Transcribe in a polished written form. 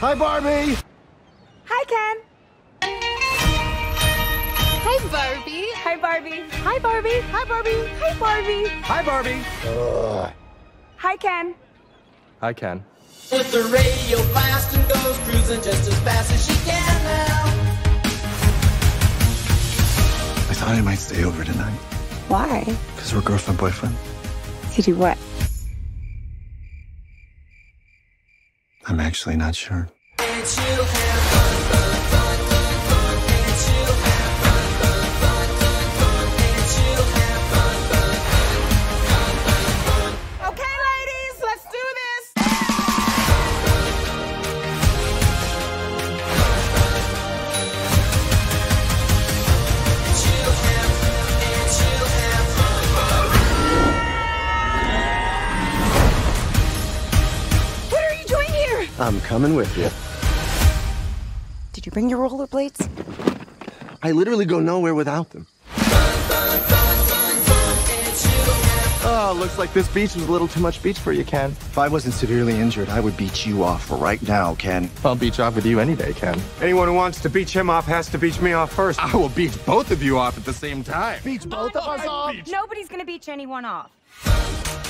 Hi, Barbie! Hi, Ken! Hi, Barbie! Hi, Barbie! Hi, Barbie! Hi, Barbie! Hi, Barbie! Hi, Barbie! Ugh. Hi, Ken! Hi, Ken. With the radio blast and goes cruising just as fast as she can now. I thought I might stay over tonight. Why? Because we're girlfriend, boyfriend. To do what? I'm actually not sure. And she'll have fun, fun, fun, fun, fun. And she'll have fun, fun, fun, fun, fun. And she'll have fun, fun, fun, fun, fun, fun. Okay, ladies, let's do this. And she'll have fun, fun. What are you doing here? I'm coming with you. Did you bring your rollerblades? I literally go nowhere without them. Oh, looks like this beach was a little too much beach for you, Ken. If I wasn't severely injured, I would beat you off right now, Ken. I'll beach off with you any day, Ken. Anyone who wants to beach him off has to beach me off first. I will beach both of you off at the same time. Beach both of us off? Nobody's gonna beach anyone off.